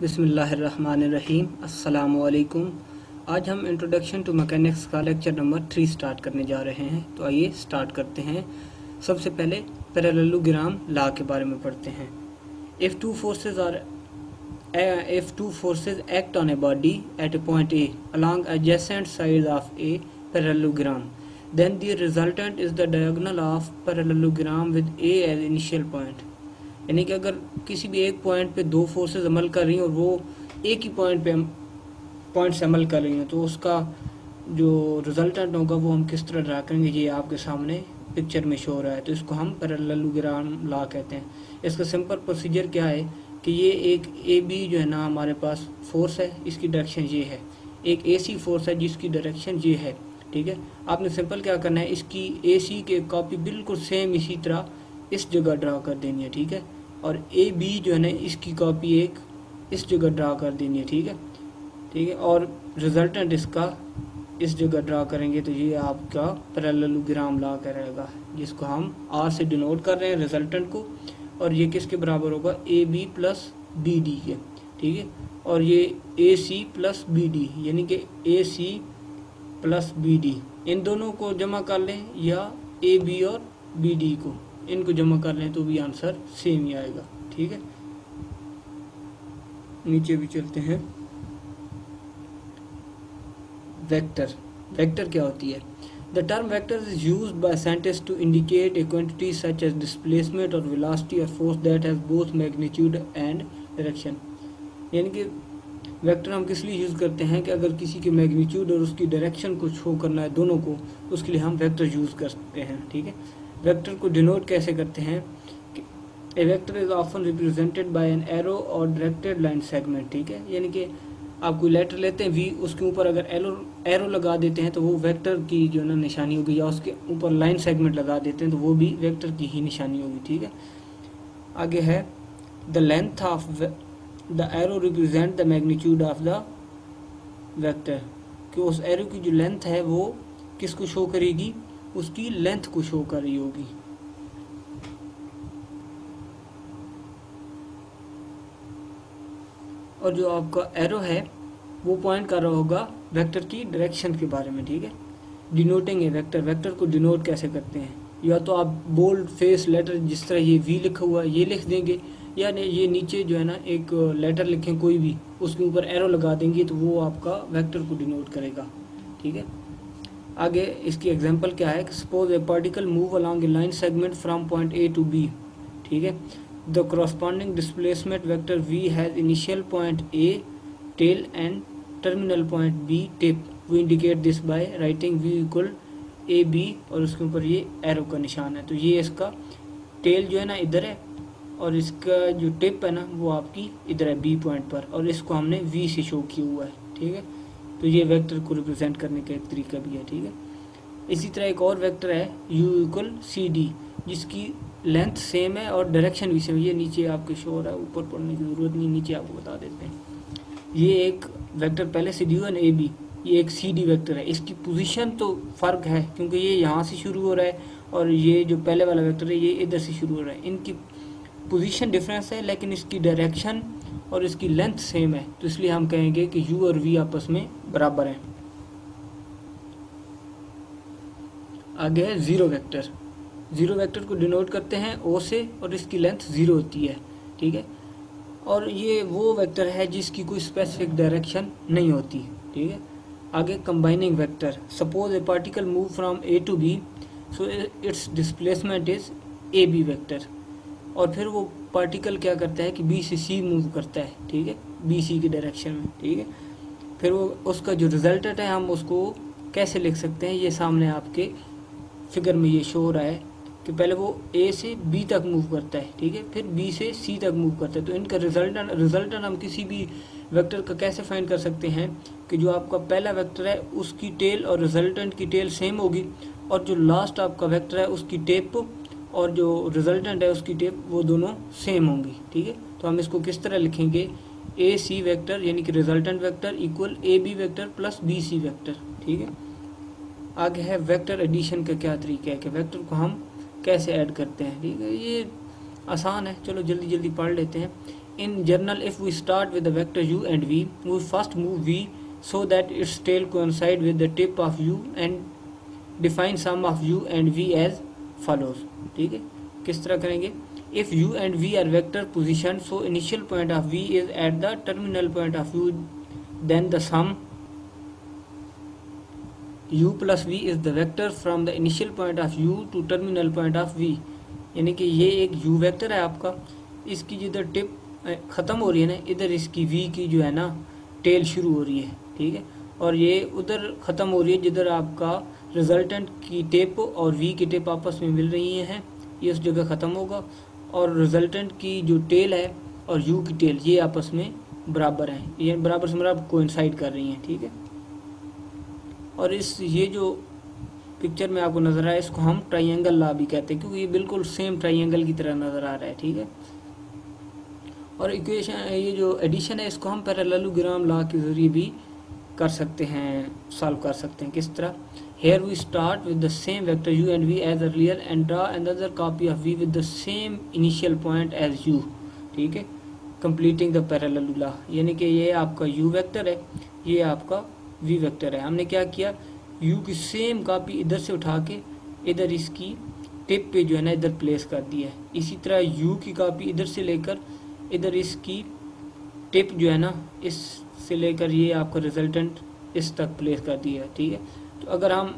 बिस्मिल्लाहिर्रहमानिर्रहीम, अस्सलामुअलैकुम। आज हम इंट्रोडक्शन टू मैकेनिक्स का लेक्चर नंबर 3 स्टार्ट करने जा रहे हैं। तो आइए स्टार्ट करते हैं। सबसे पहले पैरेललोग्राम लॉ के बारे में पढ़ते हैं। If two forces act on a body at a point A along adjacent side of a parallelogram, then the resultant is the diagonal of parallelogram with A as initial point. यानी कि अगर किसी भी एक पॉइंट पे दो forces अमल कर रही हैं और वो एक ही पॉइंट से अमल कर रही हैं, तो उसका जो रिजल्टेंट होगा वो हम किस तरह ड्रा करेंगे, ये आपके सामने पिक्चर में शो हो रहा है। तो इसको हम पैरेललोग्राम लॉ कहते हैं। इसका सिंपल प्रोसीजर क्या है कि ये एक ए बी जो है ना हमारे पास फोर्स है, इसकी डायरेक्शन ये है। एक ए सी फोर्स है जिसकी डायरेक्शन ये है, ठीक है। आपने सिंपल क्या करना है, इसकी ए सी के कॉपी बिल्कुल सेम इसी तरह इस जगह ड्रा कर देनी है, ठीक है। और ए बी जो है ना इसकी कॉपी एक इस जगह ड्रा कर देनी है, ठीक है, ठीक है। और रिजल्टेंट इसका इस जगह ड्रा करेंगे, तो ये आपका पैरेललोग्राम लॉ करेगा, जिसको हम आर से डिनोट कर रहे हैं रिजल्टेंट को। और ये किसके बराबर होगा, A B plus B D के, ठीक है। और ये A C plus B D, यानी कि A C plus B D, इन दोनों को जमा कर लें, या ए बी और बी डी को इनको जमा कर लें तो भी आंसर सेम ही आएगा, ठीक है। नीचे भी चलते हैं। वेक्टर, वेक्टर क्या होती है? The term vector is used by scientist to indicate a quantity such as displacement और वेलोसिटी और force that has both magnitude and direction. यानी कि वेक्टर हम किस लिए यूज़ करते हैं कि अगर किसी के मैग्नीट्यूड और उसकी डायरेक्शन को शो करना है दोनों को, उसके लिए हम वेक्टर यूज़ करते हैं, ठीक है। वेक्टर को डिनोट कैसे करते हैं कि a vector is often represented by an arrow और डायरेक्टेड लाइन सेगमेंट, ठीक है। यानी कि आप कोई लेटर लेते हैं वी, उसके ऊपर अगर एरो लगा देते हैं तो वो वेक्टर की जो ना निशानी होगी, या उसके ऊपर लाइन सेगमेंट लगा देते हैं तो वो भी वेक्टर की ही निशानी होगी, ठीक है। आगे है the length of the arrow represent the magnitude of the vector, कि उस एरो की जो लेंथ है वो किसको शो करेगी, उसकी लेंथ को शो कर रही होगी। और जो आपका एरो है वो पॉइंट कर रहा होगा वेक्टर की डायरेक्शन के बारे में, ठीक है। डिनोटिंग है वेक्टर, वेक्टर को डिनोट कैसे करते हैं, या तो आप बोल्ड फेस लेटर जिस तरह ये वी लिखा हुआ है ये लिख देंगे, या ये नीचे जो है ना एक लेटर लिखें कोई भी, उसके ऊपर एरो लगा देंगे तो वो आपका वेक्टर को डिनोट करेगा, ठीक है। आगे इसकी एग्जांपल क्या है कि suppose a particle move along a line segment from point A to B, ठीक है। The corresponding displacement vector v has initial point A tail and terminal point B tip, we indicate this by writing v equal A B, और उसके ऊपर ये arrow का निशान है। तो ये इसका टेल जो है ना इधर है, और इसका जो टिप है ना वो आपकी इधर है बी पॉइंट पर, और इसको हमने वी से शो किया हुआ है, ठीक है। तो ये वेक्टर को रिप्रेजेंट करने का एक तरीका भी है, ठीक है। इसी तरह एक और वेक्टर है u इक्वल सी डी, जिसकी लेंथ सेम है और डायरेक्शन भी सेम है। ये नीचे आपके शो हो रहा है, ऊपर पढ़ने की ज़रूरत नहीं, नीचे आपको बता देते हैं। ये एक वेक्टर पहले से दिया है ना ए बी, ये एक सी डी वेक्टर है। इसकी पोजीशन तो फ़र्क है क्योंकि ये यहाँ से शुरू हो रहा है और ये जो पहले वाला वेक्टर है ये इधर से शुरू हो रहा है। इनकी पोजीशन डिफरेंस है लेकिन इसकी डायरेक्शन और इसकी लेंथ सेम है, तो इसलिए हम कहेंगे कि u और v आपस में बराबर हैं। आगे है ज़ीरो वेक्टर। ज़ीरो वेक्टर को डिनोट करते हैं o से, और इसकी लेंथ ज़ीरो होती है, ठीक है। और ये वो वेक्टर है जिसकी कोई स्पेसिफिक डायरेक्शन नहीं होती, ठीक है। आगे combining vector, suppose a particle move from A to B, so its displacement is A B vector, और फिर वो पार्टिकल क्या करता है कि बी से सी मूव करता है, ठीक है, बी सी की डायरेक्शन में, ठीक है। फिर वो उसका जो रिजल्टेंट है हम उसको कैसे लिख सकते हैं, ये सामने आपके फिगर में ये शो हो रहा है कि पहले वो ए से बी तक मूव करता है, ठीक है, फिर बी से सी तक मूव करता है। तो इनका रिजल्टेंट हम किसी भी वेक्टर का कैसे फाइंड कर सकते हैं कि जो आपका पहला वेक्टर है उसकी टेल और रिजल्टेंट की टेल सेम होगी, और जो लास्ट आपका वेक्टर है उसकी टिप और जो रिजल्टेंट है उसकी टिप वो दोनों सेम होंगी, ठीक है। तो हम इसको किस तरह लिखेंगे, ए सी वैक्टर यानी कि resultant vector equal A B vector plus B C vector, ठीक है। आगे है वैक्टर एडिशन का क्या तरीका है कि वैक्टर को हम कैसे ऐड करते हैं, ठीक है। ये आसान है, चलो जल्दी जल्दी पढ़ लेते हैं। In general, if we start with the vector u and v, we first move v so that its tail coincides with the tip of u and define sum of u and v as follows. ठीक है, किस तरह करेंगे? If u and v are vector position, so initial point of v is at the terminal point of u. Then the sum u plus v is the vector from the initial point of u to terminal point of v. यानी कि ये एक u vector है आपका, इसकी जिधर tip ख़त्म हो रही है ना, इधर इसकी v की जो है ना टेल शुरू हो रही है, ठीक है, और ये उधर ख़त्म हो रही है जिधर आपका रिजल्टेंट की टिप और v की टिप आपस में मिल रही हैं, ये उस जगह ख़त्म होगा, और रिजल्टेंट की जो टेल है और u की टेल ये आपस में बराबर हैं, ये बराबर से मतलब कोइंसाइड कर रही हैं, ठीक है। और इस ये जो पिक्चर में आपको नज़र आया, इसको हम ट्राइंगल लॉ भी कहते हैं, क्योंकि ये बिल्कुल सेम ट्राइंगल की तरह नज़र आ रहा है, ठीक है। और इक्वेशन ये जो एडिशन है, इसको हम पैरेललोग्राम लॉ के ज़रिए भी कर सकते हैं, सॉल्व कर सकते हैं। किस तरह? Here we start with the same vector u and v as earlier and draw another copy of v with the same initial point as u, ठीक है, कंप्लीटिंग द पैरेलल लॉ। यानी कि ये आपका यू वेक्टर है, ये आपका V vector है, हमने क्या किया, यू की सेम कापी इधर से उठा के इधर इसकी टिप पे जो है ना इधर प्लेस कर दिया है। इसी तरह यू की कापी इधर से लेकर इधर इसकी टिप जो है ना इस से लेकर ये आपका रिजल्टेंट इस तक प्लेस कर दिया है, ठीक है। तो अगर हम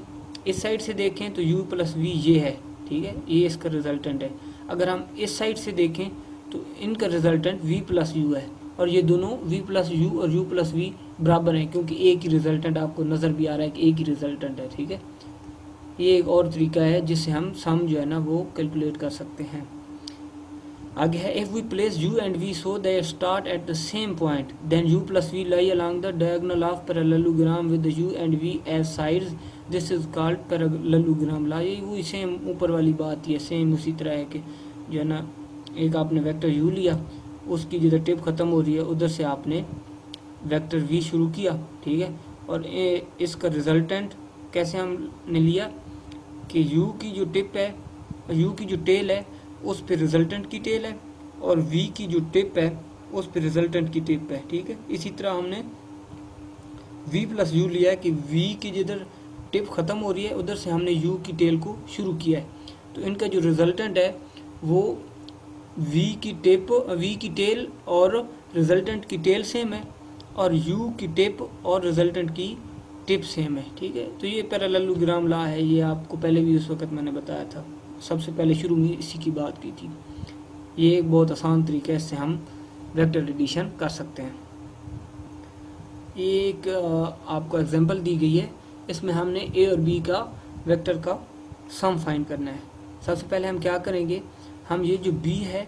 इस साइड से देखें तो u प्लस वी ये है, ठीक है, ये इसका रिजल्टेंट है। अगर हम इस साइड से देखें तो इनका रिजल्टेंट v प्लस यू है, और ये दोनों v प्लस यू और u प्लस v बराबर हैं, क्योंकि एक ही रिजल्टेंट आपको नज़र भी आ रहा है कि एक ही रिजल्टेंट है, ठीक है। ये एक और तरीका है जिससे हम सम जो है ना वो कैलकुलेट कर सकते हैं। आगे है, if we place u and v so they start at the same point, then u plus v lie along the diagonal of parallelogram with u and v as sides, this is called parallelogram law. ये वही same ऊपर वाली बात है, same उसी तरह है कि जो है ना एक आपने वेक्टर u लिया, उसकी जिधर टिप ख़त्म हो रही है उधर से आपने वेक्टर v शुरू किया, ठीक है, और इसका रिजल्टेंट कैसे हमने लिया कि u की जो टिप है, u की जो टेल है उस पर रिजल्टेंट की टेल है, और v की जो टिप है उस पर रिजल्टेंट की टिप है, ठीक है। इसी तरह हमने v प्लस यू लिया है कि v की जिधर टिप ख़त्म हो रही है उधर से हमने u की टेल को शुरू किया है, तो इनका जो रिजल्टेंट है वो v की टेल और रिजल्टेंट की टेल सेम है, और u की टिप और रिजल्टेंट की टिप सेम है, ठीक है। तो ये पैरेललोग्राम लॉ है, ये आपको पहले भी उस वक्त मैंने बताया था, सबसे पहले शुरू में इसी की बात की थी। ये एक बहुत आसान तरीके है, इससे हम वेक्टर एडिशन कर सकते हैं। ये एक आपको एग्जांपल दी गई है, इसमें हमने a और b का वेक्टर का सम फाइंड करना है। सबसे पहले हम क्या करेंगे, हम ये जो b है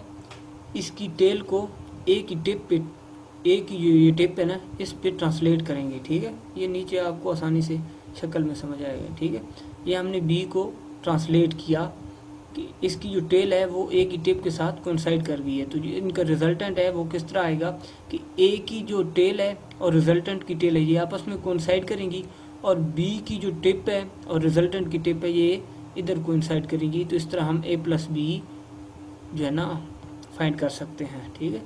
इसकी टेल को a की टिप पे, a की ये टिप है ना इस पे ट्रांसलेट करेंगे, ठीक है, ये नीचे आपको आसानी से शक्ल में समझ आएगा, ठीक है। ये हमने b को ट्रांसलेट किया कि इसकी जो टेल है वो a की टिप के साथ कोइंसाइड कर गई है, तो जो इनका रिजल्टेंट है वो किस तरह आएगा कि a की जो टेल है और रिजल्टेंट की टेल है ये आपस में कोइंसाइड करेंगी, और b की जो टिप है और रिजल्टेंट की टिप है ये इधर कोइंसाइड करेंगी, तो इस तरह हम a प्लस b जो है ना फाइंड कर सकते हैं, ठीक है।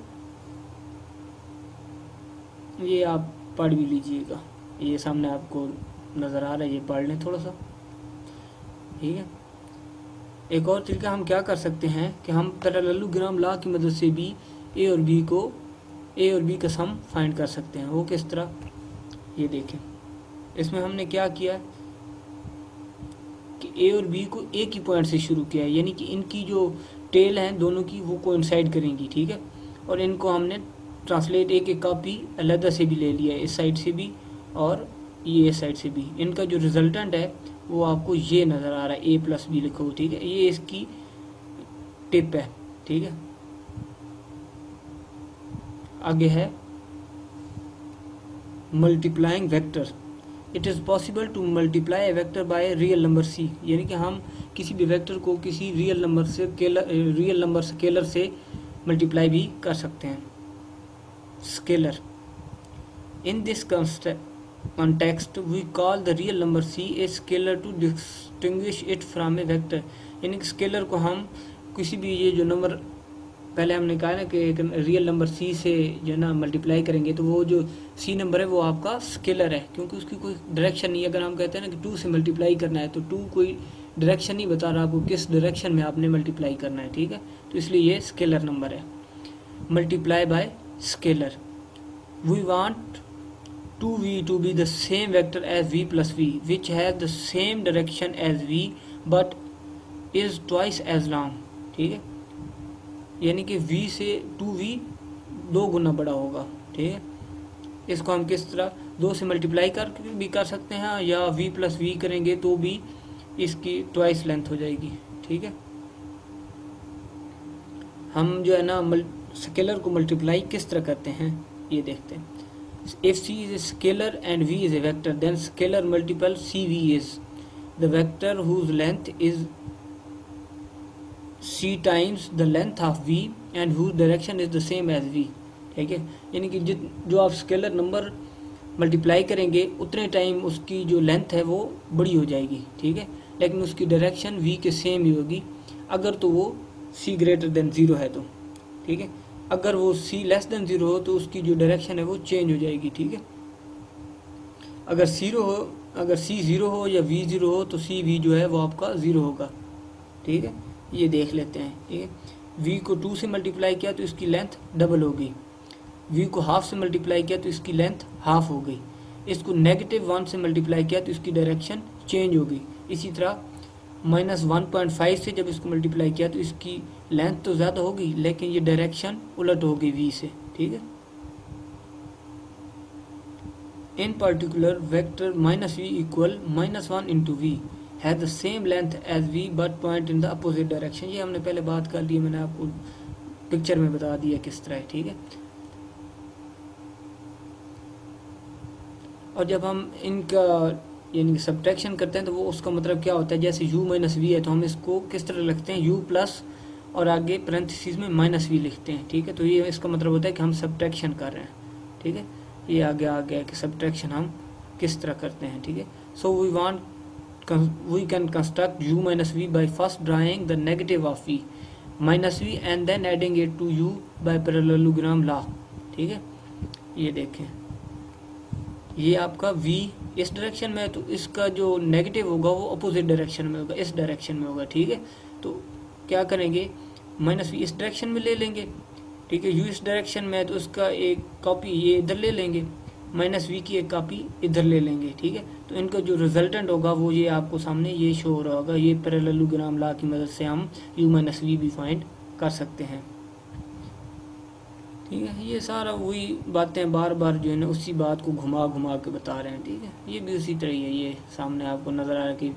ये आप पढ़ भी लीजिएगा, ये सामने आपको नज़र आ रहा है, ये पढ़ लें थोड़ा सा, ठीक है। एक और तरीका हम क्या कर सकते हैं कि हम पैरेललोग्राम लॉ की मदद से भी ए और बी का सम फाइंड कर सकते हैं। वो किस तरह, ये देखें, इसमें हमने क्या किया कि ए और बी को एक ही पॉइंट से शुरू किया है, यानी कि इनकी जो टेल हैं दोनों की वो कोइंसाइड करेंगी, ठीक है, और इनको हमने ट्रांसलेट एक एक कापी अलग से भी ले लिया है, इस साइड से भी और ये इस साइड से भी। इनका जो रिजल्टेंट है वो आपको ये नज़र आ रहा है, ए प्लस बी लिखा हो, ठीक है, ये इसकी टिप है, ठीक है। आगे है, multiplying vector, it is possible to multiply a vector by real number सी, यानी कि हम किसी भी वेक्टर को किसी रियल नंबर स्केलर से मल्टीप्लाई भी कर सकते हैं, scalar. In this context we call the real number C a scalar to distinguish it from a vector, यानी कि स्केलर को हम किसी भी ये जो नंबर पहले हमने कहा ना कि एक रियल नंबर सी से जो है ना मल्टीप्लाई करेंगे तो वो जो सी नंबर है वो आपका स्केलर है, क्योंकि उसकी कोई डायरेक्शन नहीं है। अगर हम कहते हैं ना कि टू से मल्टीप्लाई करना है तो टू कोई डायरेक्शन नहीं बता रहा आपको किस डायरेक्शन में आपने मल्टीप्लाई करना है, ठीक है। तो इसलिए ये स्केलर नंबर है, multiply by scalar. We want 2v to be the same vector as v plus v which has the same direction as v but is twice as long, ठीक है। यानी कि v से 2v दो गुना बड़ा होगा, ठीक है। इसको हम किस तरह दो से मल्टीप्लाई करके भी कर सकते हैं या v प्लस वी करेंगे तो भी इसकी ट्वाइस लेंथ हो जाएगी, ठीक है। हम जो है ना स्केलर को मल्टीप्लाई किस तरह करते हैं ये देखते हैं। If c is a scalar and v is a vector, then scalar multiple cv is the vector whose length is c times the length of v and whose direction is the same as v, ठीक है। यानी कि जो आप scalar number multiply करेंगे उतने time उसकी जो लेंथ है वो बड़ी हो जाएगी, ठीक है, लेकिन उसकी डायरेक्शन v के सेम ही होगी अगर तो वो c ग्रेटर देन 0 है तो, ठीक है। अगर वो c लेस देन 0 हो तो उसकी जो डायरेक्शन है वो चेंज हो जाएगी, ठीक है। अगर c 0 हो या v 0 हो तो c v जो है वो आपका 0 होगा, ठीक है। ये देख लेते हैं, ठीक है। v को 2 से मल्टीप्लाई किया तो इसकी लेंथ डबल हो गई, v को हाफ से मल्टीप्लाई किया तो इसकी लेंथ हाफ हो गई, इसको -1 से मल्टीप्लाई किया तो इसकी डायरेक्शन चेंज हो गई। इसी तरह -1.5 से जब इसको मल्टीप्लाई किया तो इसकी लेंथ तो ज़्यादा होगी लेकिन ये डायरेक्शन उलट होगी v से, ठीक है। In particular vector -v equal -1 × v has the same length as v but point in the opposite direction. ये हमने पहले बात कर ली, मैंने आपको पिक्चर में बता दिया किस तरह है, ठीक है। और जब हम इनका यानी कि सब्ट्रैक्शन करते हैं तो वो उसका मतलब क्या होता है, जैसे u माइनस वी है तो हम इसको किस तरह लिखते हैं, u प्लस और आगे पैरेंथेसिस में -v लिखते हैं, ठीक है। तो ये इसका मतलब होता है कि हम सब्ट्रैक्शन कर रहे हैं, ठीक है। ये आगे आ गया कि सब्ट्रैक्शन हम किस तरह करते हैं, ठीक है। So we can construct u minus v by first drawing the negative of v minus v and then adding it to u by parallelogram law, ठीक है। ये देखें, ये आपका v इस डायरेक्शन में है तो इसका जो नेगेटिव होगा वो अपोजिट डायरेक्शन में होगा, इस डायरेक्शन में होगा, ठीक है। तो क्या करेंगे, माइनस वी इस डायरेक्शन में ले लेंगे, ठीक है। u इस डायरेक्शन में है तो उसका एक कॉपी ये इधर ले लेंगे, माइनस वी की एक कॉपी इधर ले लेंगे, ठीक है। तो इनका जो रिजल्टेंट होगा वो ये आपको सामने ये शो हो रहा होगा। ये पैरेललोग्राम लॉ की मदद से हम u माइनस वी भी फाइंड कर सकते हैं, ठीक है। ये सारा वही बातें बार बार जो है ना उसी बात को घुमा घुमा के बता रहे हैं, ठीक है। ये भी उसी तरह ही है, ये सामने आपको नज़र आ रहा है कि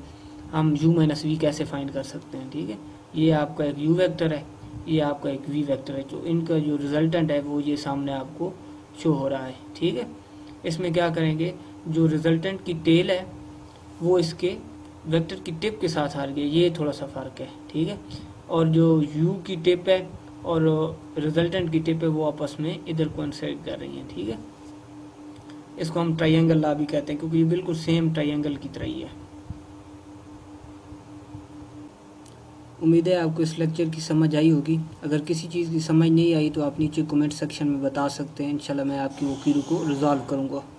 हम u माइनस वी कैसे फाइंड कर सकते हैं, ठीक है। ये आपका एक u वेक्टर है, ये आपका एक v वेक्टर है, तो इनका जो रिजल्टेंट है वो ये सामने आपको शो हो रहा है, ठीक है। इसमें क्या करेंगे, जो रिजल्टेंट की टेल है वो इसके वेक्टर की टिप के साथ हार गई, ये थोड़ा सा फ़र्क है, ठीक है। और जो u की टिप है और रिजल्टेंट की टिप है वो आपस में इधर कोइंसिडेंट कर रही हैं, ठीक है। इसको हम ट्रायंगल लॉ भी कहते हैं क्योंकि ये बिल्कुल सेम ट्रायंगल की तरह ही है। उम्मीद है आपको इस लेक्चर की समझ आई होगी। अगर किसी चीज़ की समझ नहीं आई तो आप नीचे कमेंट सेक्शन में बता सकते हैं, इंशाल्लाह मैं आपकी वो क्यूरी को रिजॉल्व करूँगा।